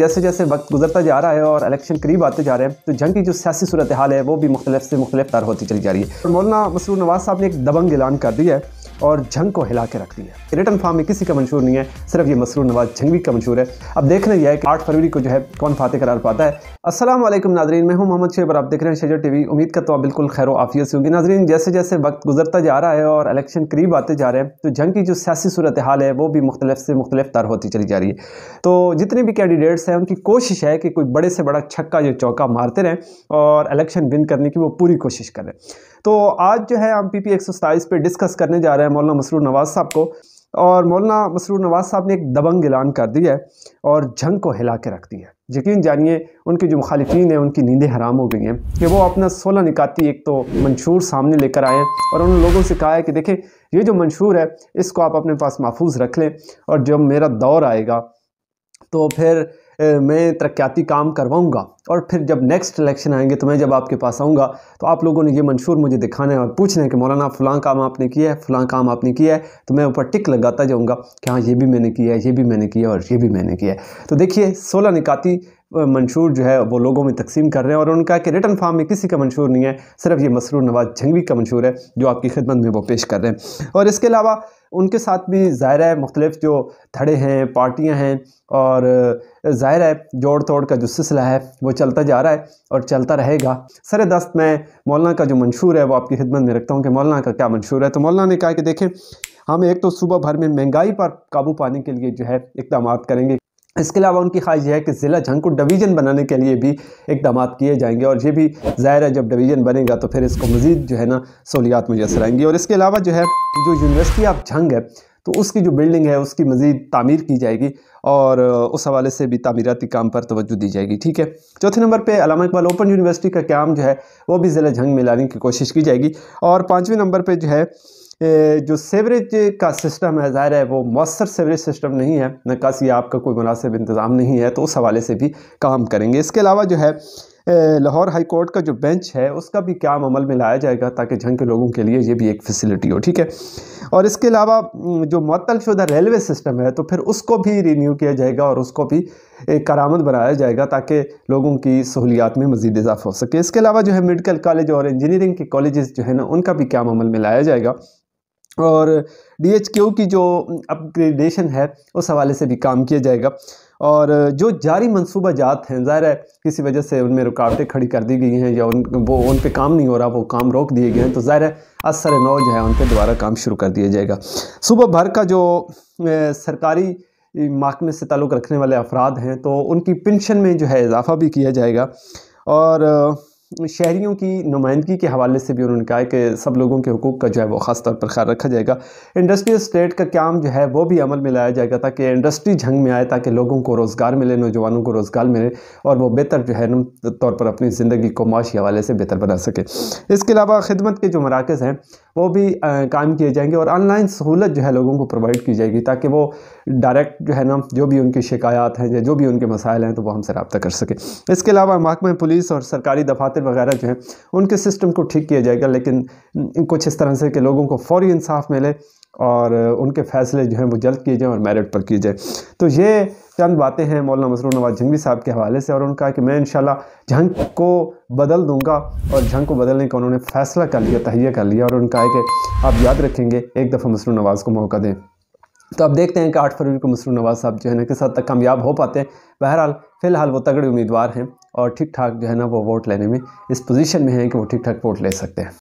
जैसे जैसे वक्त गुजरता जा रहा है और इलेक्शन करीब आते जा रहे हैं तो जंग की जो सियासी सूरत हाल है वो भी मुख्तलिफ से मुख्तलिफ तर होती चली जा रही है। मौलाना मसरूर नवाज़ साहब ने एक दबंग ऐलान कर दिया है और जंग को हिला के रख दिया है। रिटर्न फार्म में किसी का मंशूर नहीं है, सिर्फ ये मसरूर नवाज़ जंगवी का मंशूर है। अब देखना यह है कि 8 फरवरी को जो है कौन फातह करार पाता है। अस्सलाम वालेकुम नाजरीन, मैं हूं मोहम्मद शेबर, आप देख रहे हैं शजर टीवी। उम्मीद करता हूं बिल्कुल खैर आफियत से होंगी। नाजरीन, जैसे जैसे वक्त गुजरता जा रहा है और इलेक्शन करीब आते जा रहे हैं तो जंग की जो सियासी सूरत हाल है वो भी मुख्तलिफ से मुख्तलिफ तर होती चली जा रही है। तो जितने भी कैंडिडेट्स हैं उनकी कोशिश है कि कोई बड़े से बड़ा छक्का या चौका मारते रहें और इलेक्शन विन करने की वो पूरी कोशिश करें। तो आज जो है हम PP 127 पर डिस्कस करने जा रहे हैं मौलाना मसरूर नवाज़ साहब को, और मौलाना मसरूर नवाज़ साहब ने एक दबंग ऐलान कर दिया है और जंग को हिला के रख दिया है। यकीन जानिए उनके जो मुखालिफिन हैं उनकी नींदें हराम हो गई हैं कि वो अपना 16 निकाती एक तो मंशूर सामने लेकर आए और उन लोगों से कहा है कि देखें ये जो मंशूर है इसको आप अपने पास महफूज रख लें और जब मेरा दौर आएगा तो फिर मैं तरक्याती काम करवाऊँगा और फिर जब नेक्स्ट इलेक्शन आएंगे तो मैं जब आपके पास आऊँगा तो आप लोगों ने ये मंशूर मुझे दिखाना है और पूछना है कि मौलाना फ़लाँ काम आपने किया है, फ़लाँ काम आपने किया है, तो मैं ऊपर टिक लगाता जाऊँगा कि हाँ ये भी मैंने किया है, ये भी मैंने किया और ये भी मैंने किया है। तो देखिए 16 निकाती मंशूर जो है वो लोगों में तकसीम कर रहे हैं और उनका कि रिटर्न फार्म में किसी का मंशूर नहीं है, सिर्फ ये मसरूर नवाज़ जंगवी का मंशूर है जो आपकी खिदमत में वो पेश कर रहे हैं। और इसके अलावा उनके साथ भी ज़ाहिर है मुख्तलिफ जो धड़े हैं, पार्टियाँ हैं और ज़ाहिर है जोड़ तोड़ का जो सिलसिला है वो चलता जा रहा है और चलता रहेगा। सर दस्त मैं मौलाना का जो मंशूर है वो आपकी खिदमत में रखता हूँ कि मौलाना का क्या मंशूर है। तो मौलाना ने कहा कि देखें हम एक तो सूबा भर में महंगाई पर काबू पाने के लिए जो है इक़दाम करेंगे, इसके अलावा उनकी ख्वाहिश है कि ज़िला झंग को डिवीज़न बनाने के लिए भी इक़दाम किए जाएंगे और ये भी ज़ाहिर है जब डिवीज़न बनेगा तो फिर इसको मज़ीद जो है ना सहूलियात मुयसर आएंगी। और इसके अलावा जो है जो यूनिवर्सिटी ऑफ झंग है तो उसकी जो बिल्डिंग है उसकी मज़ीद तामीर की जाएगी और उस हवाले से भी तामीराती काम पर तवज्जो दी जाएगी। ठीक है, चौथे नंबर पे अल्लामा इकबाल ओपन यूनिवर्सिटी का काम जो है वो भी ज़िला झंग में लाने की कोशिश की जाएगी। और 5वें नंबर पर जो है जो सीवरेज का सिस्टम है ज़ाहिर है वो मौसर सीवरेज सिस्टम नहीं है, नक्कासियाब का कोई मुनासिब इंतज़ाम नहीं है, तो उस हवाले से भी काम करेंगे। इसके अलावा जो है लाहौर हाई कोर्ट का जो बेंच है उसका भी काम अमल में लाया जाएगा ताकि झंग के लोगों के लिए ये भी एक फैसिलिटी हो। ठीक है, और इसके अलावा जो मुअत्तलशुदा रेलवे सिस्टम है तो फिर उसको भी रिन्यू किया जाएगा और उसको भी एक करामत बनाया जाएगा ताकि लोगों की सहूलियात में मज़ीद इजाफा हो सके। इसके अलावा जो है मेडिकल कॉलेज और इंजीनियरिंग के कॉलेजेस जो है ना उनका भी काम अमल में लाया जाएगा और DHQ की जो अपग्रेडेशन है उस हवाले से भी काम किया जाएगा। और जो जारी मनसूबा जात हैं ज़ाहिर है किसी वजह से उनमें रुकावटें खड़ी कर दी गई हैं या उन पे काम नहीं हो रहा, वो काम रोक दिए गए हैं, तो ज़ाहिर है असर नौ जो है उन पर दोबारा काम शुरू कर दिया जाएगा। सूबा भर का जो सरकारी महकमे से ताल्लुक़ रखने वाले अफराद हैं तो उनकी पेंशन में जो है इजाफा भी किया जाएगा। और शहरियों की नुमाइंदगी के हवाले से भी उन्होंने कहा है कि सब लोगों के हकूक़ का जो है वो ख़ास तौर पर ख्याल रखा जाएगा। इंडस्ट्रियल स्टेट का काम जो है वो भी अमल में लाया जाएगा ताकि इंडस्ट्री झंग में आए, ताकि लोगों को रोज़गार मिले, नौजवानों को रोज़गार मिले और वो बेहतर जो है ना तौर पर अपनी ज़िंदगी को माशी हवाले से बेहतर बना सके। इसके अलावा खिदमत के जो मराकज़ हैं वो भी काम किए जाएंगे और ऑनलाइन सहूलत जो है लोगों को प्रोवाइड की जाएगी ताकि वो डायरेक्ट जो है ना जो भी उनकी शिकायत हैं या जो भी उनके मसाइल हैं तो वो हमसे रब्ता कर सके। इसके अलावा महकमा पुलिस और सरकारी दफातर वगैरह जो हैं उनके सिस्टम को ठीक किया जाएगा, लेकिन कुछ इस तरह से कि लोगों को फौरी इंसाफ मिले और उनके फ़ैसले जो हैं वो जल्द किए जाएँ और मेरिट पर किए जाएँ। तो ये चंद बातें हैं मौलाना मसरूर नवाज़ जंगवी साहब के हवाले से और उनका कि मैं इंशाल्लाह झंग को बदल दूंगा और झंग को बदलने का उन्होंने फ़ैसला कर लिया, तहैया कर लिया और उनका है कि आप याद रखेंगे एक दफ़ा मसरूर नवाज़ को मौका दें। तो अब देखते हैं कि 8 फरवरी को मसरूर नवाज़ साहब जो है ना किस हद तक कामयाब हो पाते हैं। बहरहाल फ़िलहाल वो तगड़े उम्मीदवार हैं और ठीक ठाक जो है ना वो वोट लेने में इस पोजीशन में हैं कि वो ठीक ठाक वोट ले सकते हैं।